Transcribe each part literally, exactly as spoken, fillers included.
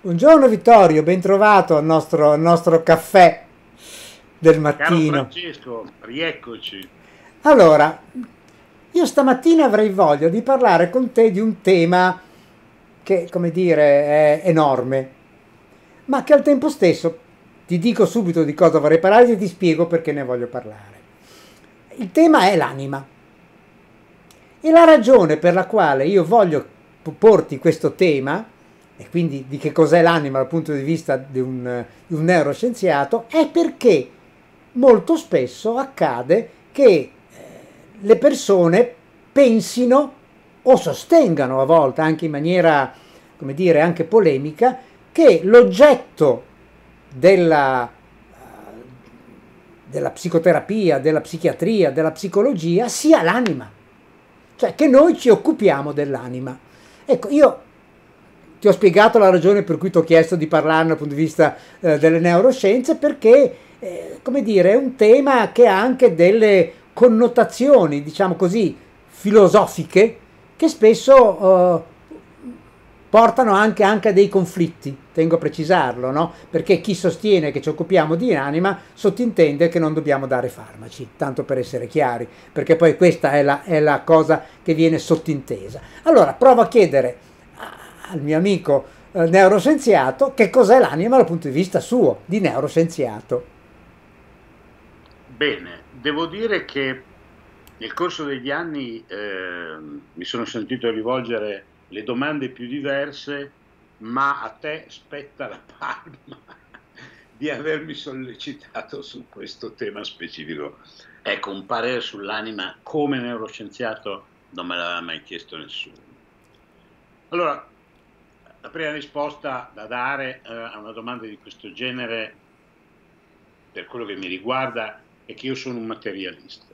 Buongiorno Vittorio, ben trovato al nostro, al nostro caffè del mattino. Caro Francesco, rieccoci. Allora, io stamattina avrei voglia di parlare con te di un tema che, come dire, è enorme, ma che al tempo stesso ti dico subito di cosa vorrei parlare e ti spiego perché ne voglio parlare. Il tema è l'anima. E la ragione per la quale io voglio porti questo tema, e quindi di che cos'è l'anima dal punto di vista di un, di un neuroscienziato, è perché molto spesso accade che le persone pensino o sostengano a volte, anche in maniera, come dire, anche polemica, che l'oggetto della, della psicoterapia, della psichiatria, della psicologia sia l'anima. Cioè che noi ci occupiamo dell'anima. Ecco, io... ti ho spiegato la ragione per cui ti ho chiesto di parlarne dal punto di vista eh, delle neuroscienze, perché eh, come dire, è un tema che ha anche delle connotazioni, diciamo così, filosofiche, che spesso eh, portano anche, anche a dei conflitti, tengo a precisarlo, no? Perché chi sostiene che ci occupiamo di anima sottintende che non dobbiamo dare farmaci, tanto per essere chiari, perché poi questa è la, è la cosa che viene sottintesa. Allora, provo a chiedere al mio amico eh, neuroscienziato che cos'è l'anima dal punto di vista suo, di neuroscienziato. Bene, devo dire che nel corso degli anni eh, mi sono sentito rivolgere le domande più diverse, ma a te spetta la palma di avermi sollecitato su questo tema specifico. Ecco, un parere sull'anima come neuroscienziato non me l'aveva mai chiesto nessuno. Allora, la prima risposta da dare eh, a una domanda di questo genere, per quello che mi riguarda, è che io sono un materialista.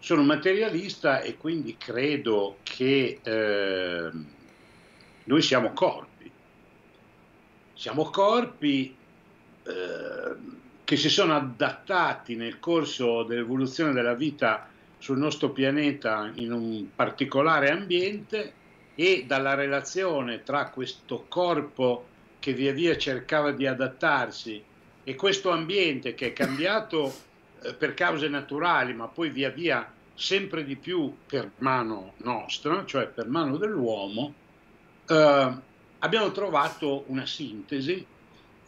Sono un materialista e quindi credo che eh, noi siamo corpi. Siamo corpi eh, che si sono adattati nel corso dell'evoluzione della vita sul nostro pianeta in un particolare ambiente, e dalla relazione tra questo corpo che via via cercava di adattarsi e questo ambiente che è cambiato eh, per cause naturali, ma poi via via sempre di più per mano nostra, cioè per mano dell'uomo, eh, abbiamo trovato una sintesi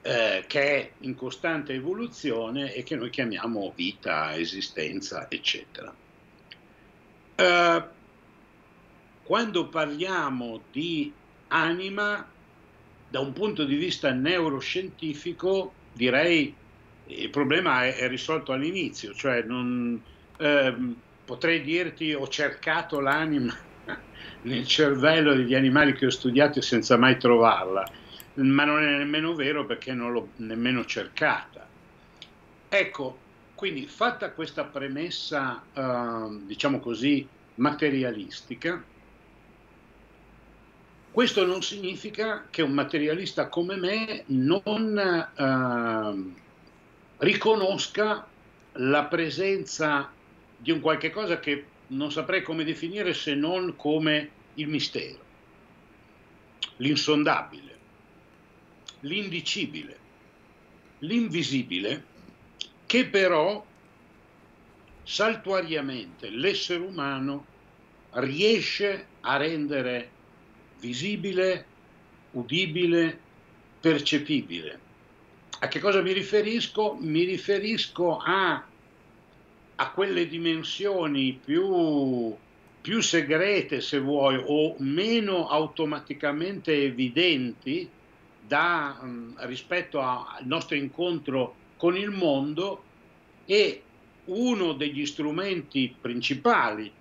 eh, che è in costante evoluzione e che noi chiamiamo vita, esistenza, eccetera. Eh, Quando parliamo di anima, da un punto di vista neuroscientifico, direi il problema è, è risolto all'inizio, cioè non, eh, potrei dirti ho cercato l'anima nel cervello degli animali che ho studiato senza mai trovarla, ma non è nemmeno vero perché non l'ho nemmeno cercata. Ecco, quindi fatta questa premessa, eh, diciamo così, materialistica, questo non significa che un materialista come me non eh, riconosca la presenza di un qualche cosa che non saprei come definire se non come il mistero, l'insondabile, l'indicibile, l'invisibile, che però saltuariamente l'essere umano riesce a rendere visibile, udibile, percepibile. A che cosa mi riferisco? Mi riferisco a, a quelle dimensioni più, più segrete, se vuoi, o meno automaticamente evidenti da, rispetto a, al nostro incontro con il mondo, e uno degli strumenti principali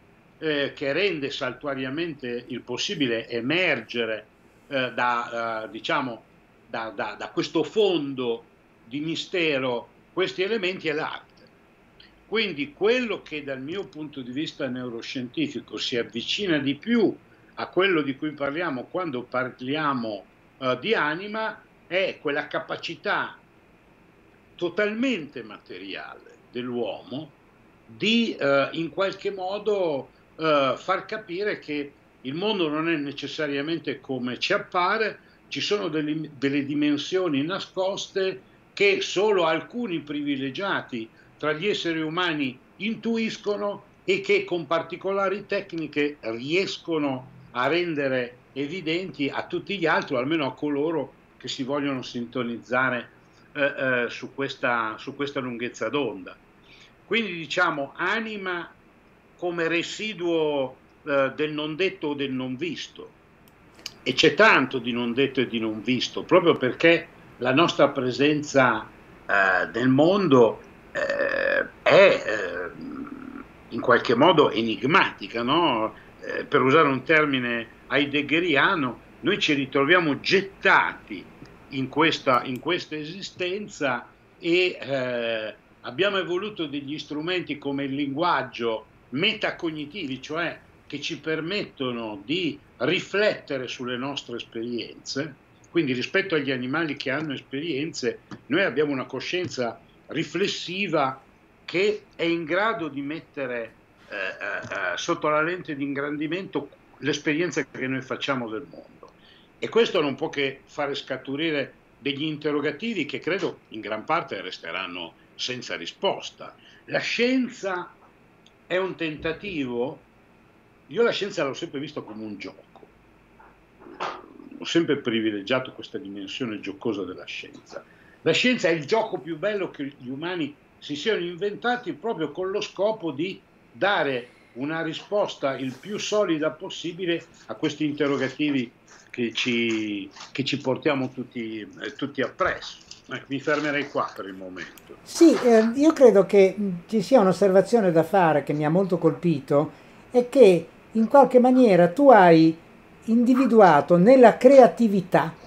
Eh, che rende saltuariamente il possibile emergere eh, da, eh, diciamo, da, da, da questo fondo di mistero questi elementi è l'arte. Quindi quello che dal mio punto di vista neuroscientifico si avvicina di più a quello di cui parliamo quando parliamo eh, di anima è quella capacità totalmente materiale dell'uomo di eh, in qualche modo eh, far capire che il mondo non è necessariamente come ci appare, ci sono delle, delle dimensioni nascoste che solo alcuni privilegiati tra gli esseri umani intuiscono e che con particolari tecniche riescono a rendere evidenti a tutti gli altri, o almeno a coloro che si vogliono sintonizzare eh, eh, su questa, su questa lunghezza d'onda. Quindi diciamo anima come residuo eh, del non detto o del non visto, e c'è tanto di non detto e di non visto, proprio perché la nostra presenza eh, nel mondo eh, è eh, in qualche modo enigmatica, no? Eh, per usare un termine heideggeriano, noi ci ritroviamo gettati in questa, in questa esistenza e eh, abbiamo evoluto degli strumenti come il linguaggio metacognitivi, cioè che ci permettono di riflettere sulle nostre esperienze. Quindi rispetto agli animali che hanno esperienze, noi abbiamo una coscienza riflessiva che è in grado di mettere eh, eh, sotto la lente di ingrandimento l'esperienza che noi facciamo del mondo. E questo non può che fare scaturire degli interrogativi che credo in gran parte resteranno senza risposta. La scienza è un tentativo, io la scienza l'ho sempre visto come un gioco. Ho sempre privilegiato questa dimensione giocosa della scienza. La scienza è il gioco più bello che gli umani si siano inventati proprio con lo scopo di dare una risposta il più solida possibile a questi interrogativi che ci, che ci portiamo tutti, eh, tutti appresso. Eh, mi fermerei qua per il momento. Sì, eh, io credo che ci sia un'osservazione da fare che mi ha molto colpito, è che in qualche maniera tu hai individuato nella creatività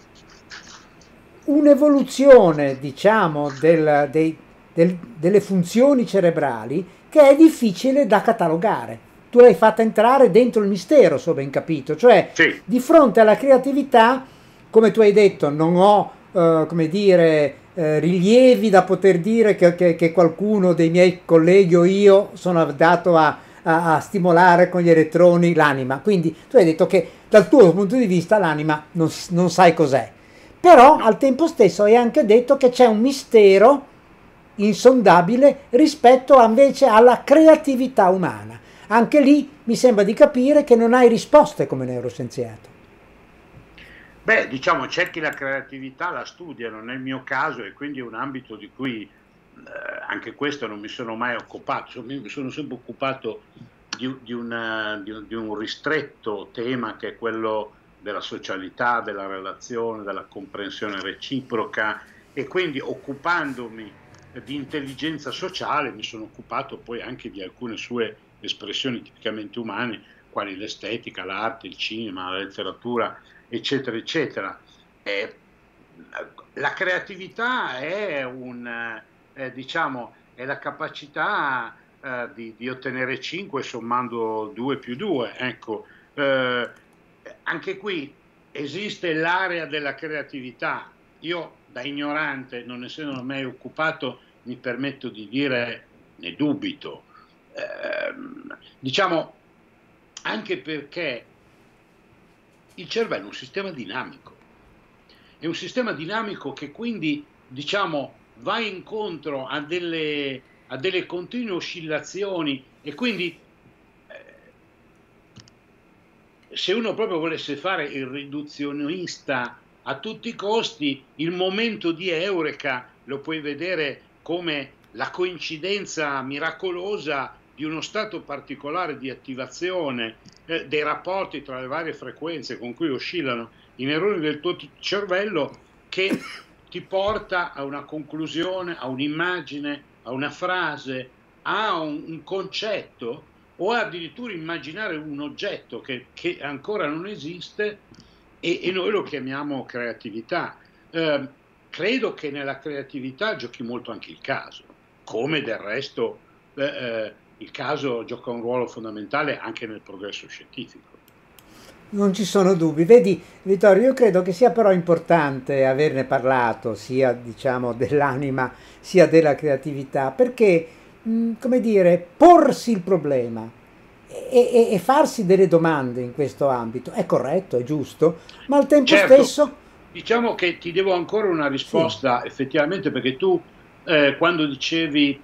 un'evoluzione, diciamo, del, dei, del, delle funzioni cerebrali che è difficile da catalogare. Tu l'hai fatta entrare dentro il mistero, so ben capito, cioè sì. Di fronte alla creatività, come tu hai detto, non ho eh, come dire eh, rilievi da poter dire che, che, che qualcuno dei miei colleghi o io sono andato a a stimolare con gli elettroni l'anima. Quindi tu hai detto che dal tuo punto di vista l'anima non, non sai cos'è, però al tempo stesso hai anche detto che c'è un mistero insondabile rispetto invece alla creatività umana. Anche lì mi sembra di capire che non hai risposte come neuroscienziato. Beh, diciamo, c'è chi la creatività la studiano, nel mio caso, e quindi è un ambito di cui Eh, anche questo non mi sono mai occupato, mi sono sempre occupato di, di, una, di, un, di un ristretto tema che è quello della socialità, della relazione, della comprensione reciproca, e quindi occupandomi di intelligenza sociale mi sono occupato poi anche di alcune sue espressioni tipicamente umane, quali l'estetica, l'arte, il cinema, la letteratura, eccetera, eccetera. Eh, la creatività è un... Eh, diciamo, è la capacità eh, di, di ottenere cinque sommando due più due, ecco, eh, anche qui esiste l'area della creatività. Io da ignorante, non essendo mai occupato, mi permetto di dire, ne dubito, eh, diciamo, anche perché il cervello è un sistema dinamico, è un sistema dinamico che quindi, diciamo, va incontro a delle, a delle continue oscillazioni, e quindi eh, se uno proprio volesse fare il riduzionista a tutti i costi, il momento di eureka lo puoi vedere come la coincidenza miracolosa di uno stato particolare di attivazione eh, dei rapporti tra le varie frequenze con cui oscillano i neuroni del tuo cervello, che ti porta a una conclusione, a un'immagine, a una frase, a un, un concetto, o addirittura immaginare un oggetto che, che ancora non esiste, e, e noi lo chiamiamo creatività. Eh, credo che nella creatività giochi molto anche il caso, come del resto eh, il caso gioca un ruolo fondamentale anche nel progresso scientifico. Non ci sono dubbi. Vedi Vittorio, io credo che sia però importante averne parlato, sia diciamo dell'anima sia della creatività, perché mh, come dire, porsi il problema e, e, e farsi delle domande in questo ambito è corretto, è giusto, ma al tempo certo, stesso diciamo che ti devo ancora una risposta, sì. Effettivamente, perché tu eh, quando dicevi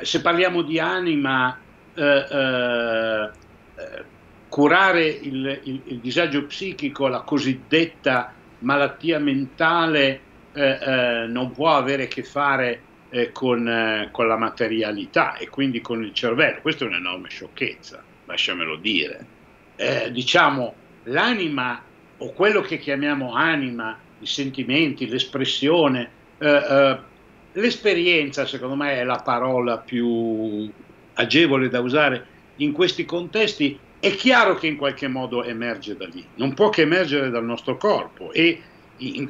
eh, se parliamo di anima eh, eh, curare il, il, il disagio psichico, la cosiddetta malattia mentale, eh, eh, non può avere a che fare eh, con, eh, con la materialità e quindi con il cervello. Questa è un'enorme sciocchezza, lasciamelo dire. Eh, diciamo, l'anima o quello che chiamiamo anima, i sentimenti, l'espressione, eh, eh, l'esperienza secondo me è la parola più agevole da usare in questi contesti. È chiaro che in qualche modo emerge da lì, non può che emergere dal nostro corpo, e in,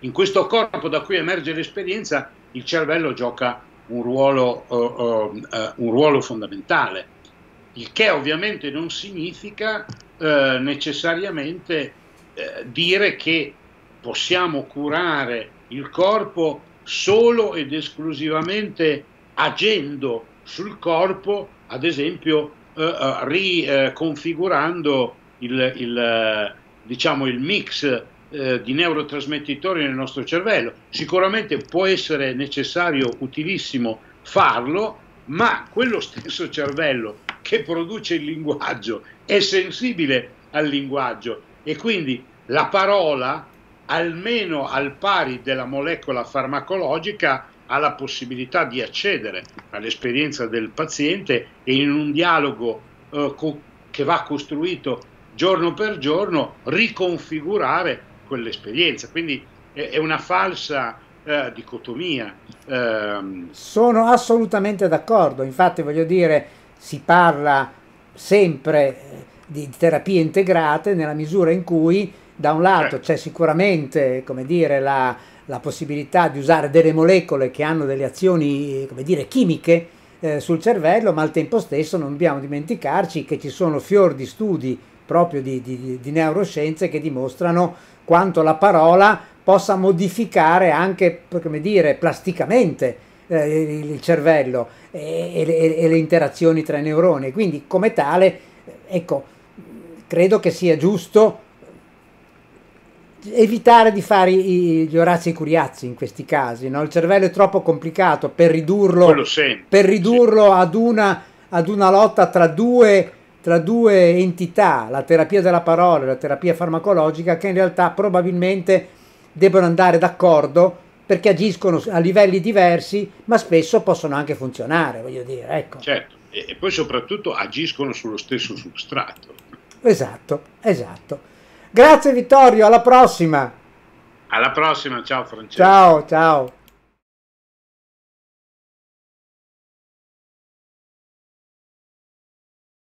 in questo corpo da cui emerge l'esperienza il cervello gioca un ruolo, uh, uh, uh, un ruolo fondamentale, il che ovviamente non significa uh, necessariamente uh, dire che possiamo curare il corpo solo ed esclusivamente agendo sul corpo, ad esempio Uh, riconfigurando uh, il, il, uh, diciamo il mix uh, di neurotrasmettitori nel nostro cervello. Sicuramente può essere necessario, utilissimo farlo, ma quello stesso cervello che produce il linguaggio è sensibile al linguaggio, e quindi la parola, almeno al pari della molecola farmacologica, ha la possibilità di accedere all'esperienza del paziente, e in un dialogo eh, che va costruito giorno per giorno riconfigurare quell'esperienza. Quindi è, è una falsa eh, dicotomia. Eh, Sono assolutamente d'accordo, infatti voglio dire, si parla sempre di terapie integrate nella misura in cui da un lato eh. c'è sicuramente, come dire, la la possibilità di usare delle molecole che hanno delle azioni, come dire, chimiche eh, sul cervello, ma al tempo stesso non dobbiamo dimenticarci che ci sono fior di studi proprio di, di, di neuroscienze che dimostrano quanto la parola possa modificare anche, come dire, plasticamente eh, il cervello e, e, e le interazioni tra i neuroni. Quindi come tale, ecco, credo che sia giusto evitare di fare gli Orazi e i Curiazzi in questi casi, no? Il cervello è troppo complicato per ridurlo, sempre, per ridurlo sì. ad, una, ad una lotta tra due, tra due entità, la terapia della parola e la terapia farmacologica, che in realtà probabilmente debbono andare d'accordo perché agiscono a livelli diversi, ma spesso possono anche funzionare, voglio dire. Ecco. Certo, e poi soprattutto agiscono sullo stesso substrato. Esatto, esatto. Grazie Vittorio, alla prossima! Alla prossima, ciao Francesco! Ciao, ciao!